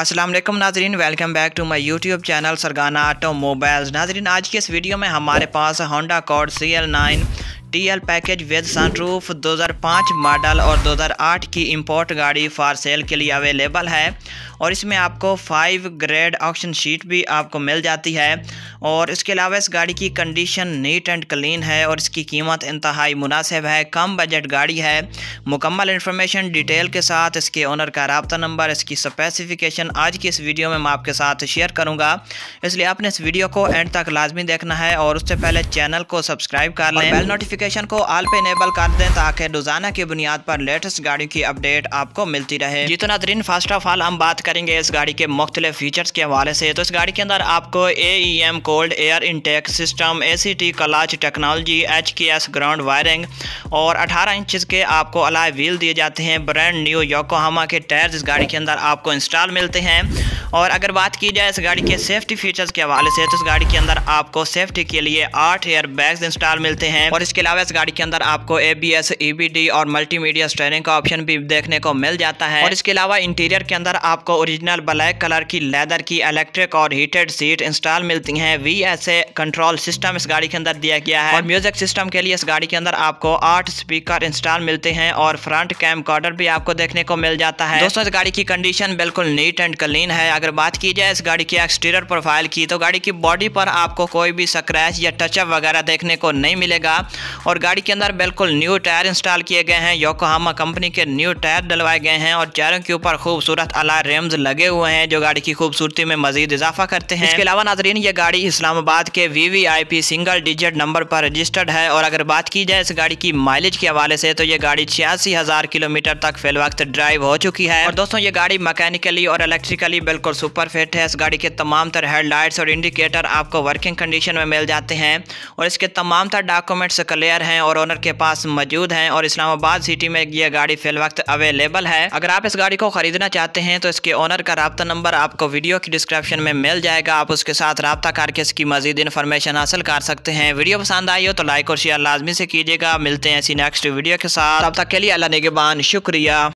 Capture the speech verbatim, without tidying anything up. अस्सलाम वालेकुम नाजरीन, welcome back to my YouTube channel Sargana automobiles. नाजरीन, आज की इस वीडियो में हमारे पास Honda Accord C L nine T L package with sunroof दो हज़ार पाँच मॉडल और दो हज़ार आठ की इंपोर्ट गाड़ी फॉर सेल के लिए अवेलेबल है और इसमें आपको फाइव ग्रेड ऑक्शन शीट भी आपको मिल जाती है। और इसके अलावा इस गाड़ी की कंडीशन नीट एंड क्लीन है और इसकी कीमत इंतहाई मुनासिब है, कम बजट गाड़ी है। मुकम्मल इन्फॉर्मेशन डिटेल के साथ इसके ओनर का रबता नंबर, इसकी स्पेसिफिकेशन आज की इस वीडियो में मैं आपके साथ शेयर करूँगा, इसलिए आपने इस वीडियो को एंड तक लाजमी देखना है। और उससे पहले चैनल को सब्सक्राइब कर लें, बेल नोटिफिकेशन को ऑल पे इनेबल कर दें ताकि रोज़ाना की बुनियाद पर लेटेस्ट गाड़ियों की अपडेट आपको मिलती रहे। जी तो नादरीन, फर्स्ट ऑफ ऑल हम बात करेंगे इस गाड़ी के मुख्तलिफ फीचर्स के हवाले से। तो इस गाड़ी के अंदर आपको A E M cold air intake system, A C T clutch technology, H K S ground wiring और अठारह इंच के आपको अलॉय व्हील दिए जाते हैं। ब्रांड न्यू योकोहामा के टायर्स इस गाड़ी के अंदर आपको इंस्टॉल मिलते हैं। और अगर बात की जाए इस गाड़ी के सेफ्टी फीचर्स के हवाले से, तो इस गाड़ी के अंदर आपको सेफ्टी के लिए आठ एयर बैग्स इंस्टॉल मिलते हैं और इसके अलावा इस गाड़ी के अंदर आपको A B S, E B D और मल्टीमीडिया स्टीयरिंग का ऑप्शन भी देखने को मिल जाता है। और इसके अलावा इंटीरियर के अंदर आपको ओरिजिनल ब्लैक कलर की लेदर की इलेक्ट्रिक और हीटेड सीट इंस्टॉल मिलती हैं। V S A control system इस गाड़ी के अंदर दिया गया है और म्यूजिक सिस्टम के लिए इस गाड़ी के अंदर आपको आठ स्पीकर इंस्टॉल मिलते हैं और फ्रंट कैमकॉर्डर भी आपको देखने को मिल जाता है। दोस्तों, इस गाड़ी की कंडीशन बिल्कुल नीट एंड क्लीन है। अगर बात की जाए इस गाड़ी के एक्सटीरियर प्रोफाइल की, तो गाड़ी की बॉडी पर आपको कोई भी स्क्रैच या टचअप वगैरह देखने को नहीं मिलेगा और गाड़ी के अंदर बिल्कुल न्यू टायर इंस्टॉल किए गए हैं। योकोहामा कंपनी के न्यू टायर डलवाए गए हैं और टायरों के ऊपर खूबसूरत अलॉय रिम्स लगे हुए हैं जो गाड़ी की खूबसूरती में मजीद इजाफा करते हैं। इसके अलावा नाजरीन, ये गाड़ी इस्लामाबाद के V V I P single digit number पर रजिस्टर्ड है। और अगर बात की जाए इस गाड़ी की माइलेज के हवाले से, तो ये गाड़ी छियासी हज़ार किलोमीटर तक फिल वक्त ड्राइव हो चुकी है। और दोस्तों, ये गाड़ी मैकेनिकली और इलेक्ट्रिकली बिल्कुल सुपर फिट है। इस गाड़ी के तमाम तर हेडलाइट्स और इंडिकेटर आपको वर्किंग कंडीशन में मिल जाते हैं और इसके तमाम तर डॉक्यूमेंट्स क्लियर हैं और ओनर के पास मौजूद हैं और इस्लामाबाद सिटी में यह गाड़ी फिल वक्त अवेलेबल है। अगर आप इस गाड़ी को खरीदना चाहते हैं तो इसके ओनर का रब्ता नंबर आपको वीडियो की डिस्क्रिप्शन में मिल जाएगा, आप उसके साथ रब्ता करके इसकी मजीद इन्फॉर्मेशन हासिल कर सकते हैं। वीडियो पसंद आई हो तो लाइक और शेयर लाजमी से कीजिएगा। मिलते हैं ऐसी नेक्स्ट वीडियो के साथ, तब तक के लिए अल्लाह निगहबान, शुक्रिया।